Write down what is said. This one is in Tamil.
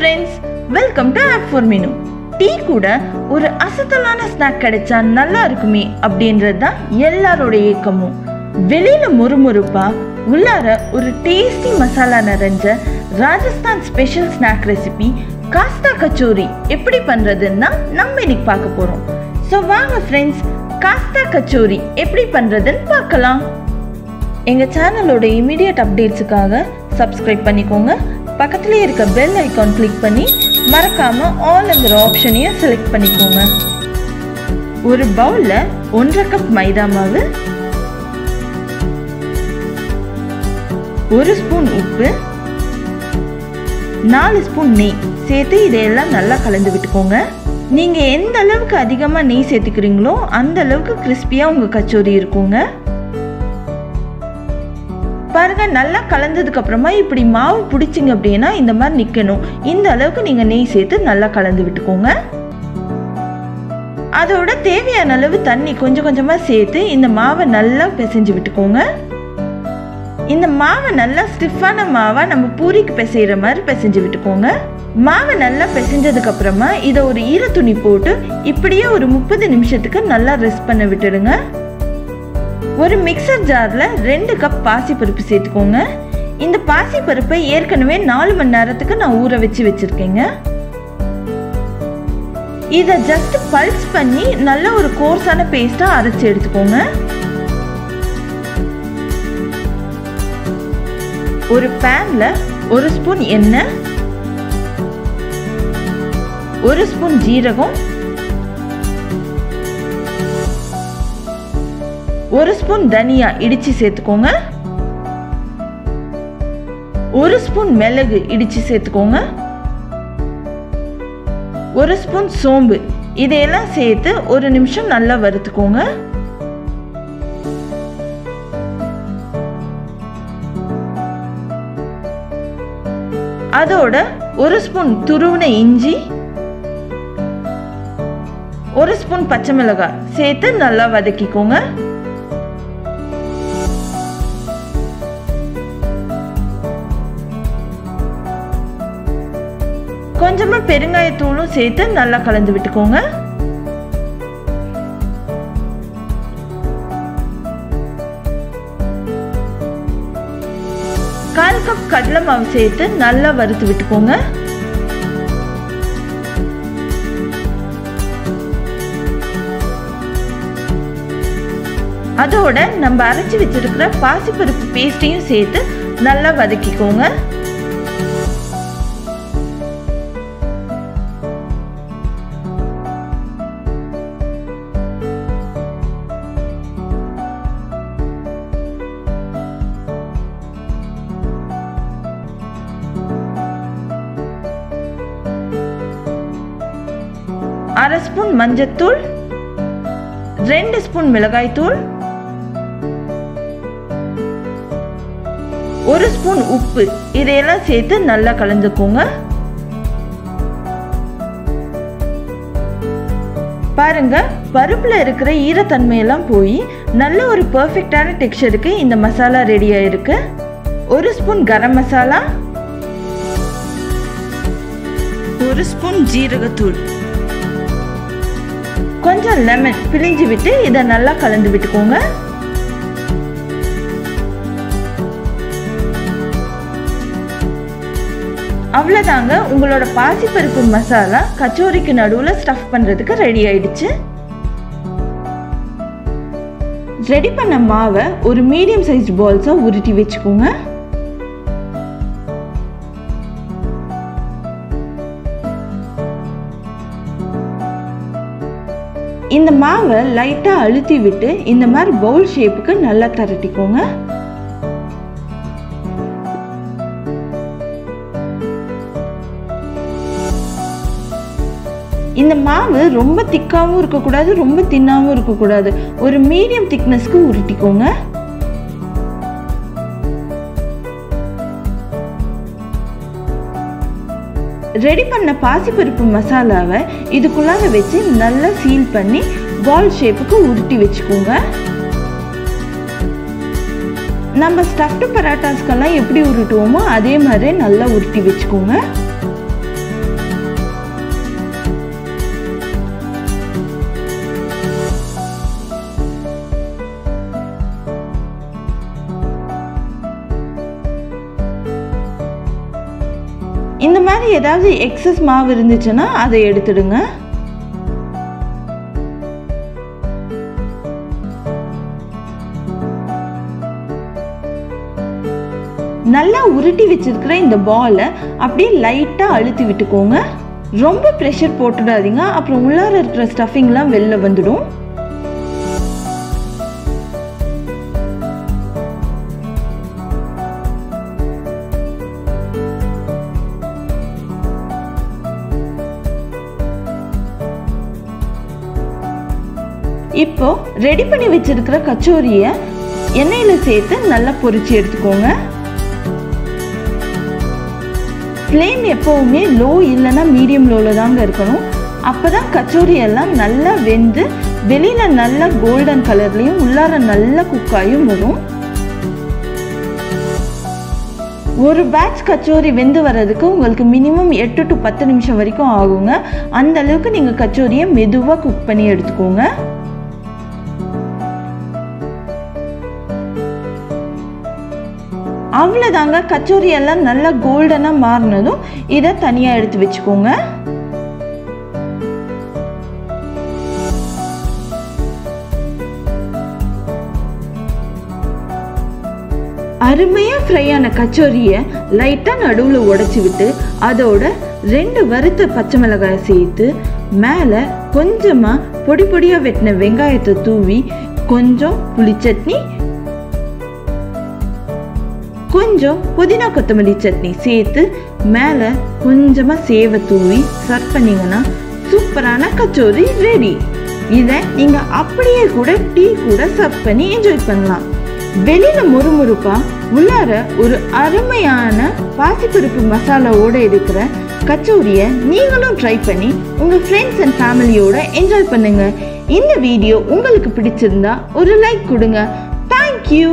friends, welcome to App4 Menu. Tea கூட ஒரு அசத்தலான ஸ்நாக் கிடைச்சா நல்லா இருக்குமே அப்படின்றது தான் எல்லாரோட ஏக்கமும். வெளியில முறுமுறுப்பா, உள்ளார ஒரு டேஸ்டி மசாலா நரஞ்ச Rajasthan special snack recipe khasta kachori எப்படி பண்றதுன்னா நம்ம இன்னைக்கு பார்க்க போறோம். ஸோ வாங்க ஃப்ரெண்ட்ஸ், காஸ்தா கச்சோரி எப்படி பண்றதுன்னு பார்க்கலாம். எங்கள் சேனலோட இமீடியட் அப்டேட்ஸுக்காக சப்ஸ்கிரைப் பண்ணிக்கோங்க. பக்கத்துலேயே இருக்க பெல் ஐக்கான் கிளிக் பண்ணி மறக்காமல் ஆல்ங்கிற ஆப்ஷனையும் செலக்ட் பண்ணிக்கோங்க. ஒரு பவுலில் 1 கப் மைதா மாவு, 1 ஸ்பூன் உப்பு, 4 ஸ்பூன் நெய் சேர்த்து இதையெல்லாம் நல்லா கலந்து விட்டுக்கோங்க. நீங்கள் எந்த அளவுக்கு அதிகமாக நெய் சேர்த்துக்கிறீங்களோ அந்த அளவுக்கு கிறிஸ்பியாக உங்கள் கச்சோரி இருக்குங்க. பாருங்க, நல்லா கலந்ததுக்கு அப்புறமா இப்படி மாவு பிடிச்சிங்க அப்படின்னா இந்த மாதிரி நிக்கணும். இந்த அளவுக்கு நீங்க நெய் சேர்த்து நல்லா கலந்து விட்டுக்கோங்க. அதோட தேவையான அளவு தண்ணி கொஞ்சம் கொஞ்சமா சேர்த்து இந்த மாவை நல்லா பிசைஞ்சு விட்டுக்கோங்க. இந்த மாவை நல்லா ஸ்டிஃபான மாவா நம்ம பூரிக்கு பிசைகிற மாதிரி பிசைஞ்சு விட்டுக்கோங்க. மாவை நல்லா பிசைஞ்சதுக்கு அப்புறமா இதை ஒரு ஈர துணி போட்டு இப்படியே ஒரு 30 நிமிஷத்துக்கு நல்லா ரெஸ்ட் பண்ண விட்டுடுங்க. ஒரு மிக்சர் ஜாரில் 2 கப் பாசிப்பருப்பு சேர்த்துக்கோங்க. இந்த பாசிப்பருப்பை ஏற்கனவே 4 மணி நேரத்துக்கு நான் ஊற வச்சுருக்கேங்க. இதை ஜஸ்ட் பல்ஸ் பண்ணி நல்ல ஒரு கோர்ஸான பேஸ்ட்டாக அரைச்சி எடுத்துக்கோங்க. ஒரு பேனில் 1 ஸ்பூன் எண்ணெய், 1 ஸ்பூன் ஜீரகம், 1 ஸ்பூன் தனியா இடிச்சு சேர்த்துக்கோங்க, 1 ஸ்பூன் மிளகு இடிச்சு சேர்த்துக்கோங்க, 1 ஸ்பூன் சோம்பு இதையெல்லாம் சேர்த்து 1 நிமிஷம் நல்லா வறுத்துக்கோங்க. அதோட 1 ஸ்பூன் துருவின இஞ்சி, 1 ஸ்பூன் பச்சை மிளகாய் சேர்த்து நல்லா வதக்கிக்கோங்க. கொஞ்சமா பெருங்காயத்தூளும் சேர்த்து நல்லா கலந்து விட்டுக்கோங்க. கால் கப் கடலை மாவு சேர்த்து நல்லா வறுத்து விட்டுக்கோங்க. அதோட நம்ம அரைச்சி வச்சிருக்கிற பாசிப்பருப்பு பேஸ்டையும் சேர்த்து நல்லா வதக்கிக்கோங்க. அரை ஸ்பூன் மஞ்சத்தூள், 2 ஸ்பூன் மிளகாய்த்தூள், 1 ஸ்பூன் உப்பு இதையெல்லாம் சேர்த்து நல்லா கலந்துக்கோங்க. பாருங்க, பருப்புல இருக்கிற ஈரத்தன்மையெல்லாம் போய் நல்ல ஒரு பெர்ஃபெக்டான டெக்ஸ்சருக்கு இந்த மசாலா ரெடி ஆயிருக்கு. 1 ஸ்பூன் கரம் மசாலா, 1 ஸ்பூன் ஜீரகத்தூள், கொஞ்சம் லெமன் பிழிஞ்சு விட்டு இதை நல்லா கலந்து விட்டுக்கோங்க. அவ்வளோதாங்க, உங்களோட பாசிப்பருப்பு மசாலா கச்சோரிக்கு நடுவில் ஸ்டஃப் பண்ணுறதுக்கு ரெடி ஆயிடுச்சு. ரெடி பண்ண மாவை ஒரு மீடியம் சைஸ் பால்ஸாக உருட்டி வச்சுக்கோங்க. இந்த மாவை லைட்டாக அழுத்தி விட்டு இந்த மாதிரி பவுல் ஷேப்புக்கு நல்லா தரட்டிக்கோங்க. இந்த மாவு ரொம்ப திக்காகவும் இருக்கக்கூடாது, ரொம்ப தின்னாகவும் இருக்கக்கூடாது. ஒரு மீடியம் திக்னஸ்க்கு உருட்டிக்கோங்க. ரெடி பண்ண பாசிப்பருப்பு மசாலாவை இதுக்குள்ளார வச்சு நல்லா சீல் பண்ணி பால் ஷேப்புக்கு உருட்டி வச்சுக்கோங்க. நம்ம ஸ்டஃப்டு பரோட்டாஸ்க்கெல்லாம் எப்படி உருட்டுவோமோ அதே மாதிரி நல்லா உருட்டி வச்சுக்கோங்க. இந்த மாதிரி ஏதாவது எக்ஸஸ் மாவு இருந்துச்சுன்னா அதை எடுத்துடுங்க. நல்லா உருட்டி வச்சிருக்கிற இந்த பாலை அப்படியே லைட்டா அழுத்தி விட்டுக்கோங்க. ரொம்ப ப்ரெஷர் போட்டுடாதீங்க, அப்புறம் உள்ளார இருக்கிற ஸ்டஃபிங்லாம் வெளில வந்துடும். இப்போ ரெடி பண்ணி வச்சிருக்கிற கச்சோரியை எண்ணெயில சேர்த்து நல்லா பொரிச்சு எடுத்துக்கோங்க. ஃப்ளேம் எப்பவுமே லோ இல்லைன்னா மீடியம் லோவில் தாங்க இருக்கணும். அப்போ தான் கச்சோரி எல்லாம் நல்லா வெந்து வெளியில் நல்லா கோல்டன் கலர்லேயும் உள்ளார நல்லா குக்காயும் வரும். ஒரு பேட்ச் கச்சோரி வெந்து வர்றதுக்கு உங்களுக்கு மினிமம் 8 to 10 நிமிஷம் வரைக்கும் ஆகுங்க. அந்த அளவுக்கு நீங்கள் கச்சோரியை மெதுவாக குக் பண்ணி எடுத்துக்கோங்க. அவ்வளோதாங்க, கச்சோரி எல்லாம் நல்லா கோல்டனாக மாறினதும் இதை தனியாக எடுத்து வச்சுக்கோங்க. அருமையாக ஃப்ரையான கச்சோரியை லைட்டாக நடுவில் உடைச்சி விட்டு அதோட 2 வறுத்த பச்சை மிளகாய் சேர்த்து மேலே கொஞ்சமாக பொடி பொடியாக வெட்டின வெங்காயத்தை தூவி கொஞ்சம் புளிச்சட்னி கொஞ்சம் புதினா கொத்தமல்லி சட்னி சேர்த்து மேலே கொஞ்சமாக சேவை தூவி சர்வ் பண்ணிங்கன்னா சூப்பரான கச்சோரி ரெடி. இதை நீங்கள் அப்படியே கூட டீ கூட சர்வ் பண்ணி என்ஜாய் பண்ணலாம். வெளியில் முறுமுறுப்பாக உள்ளார ஒரு அருமையான பாசிப்பருப்பு மசாலாவோடு இருக்கிற கச்சோரியை நீங்களும் ட்ரை பண்ணி உங்கள் ஃப்ரெண்ட்ஸ் அண்ட் ஃபேமிலியோடு என்ஜாய் பண்ணுங்கள். இந்த வீடியோ உங்களுக்கு பிடிச்சிருந்தா ஒரு லைக் கொடுங்க. தேங்க்யூ.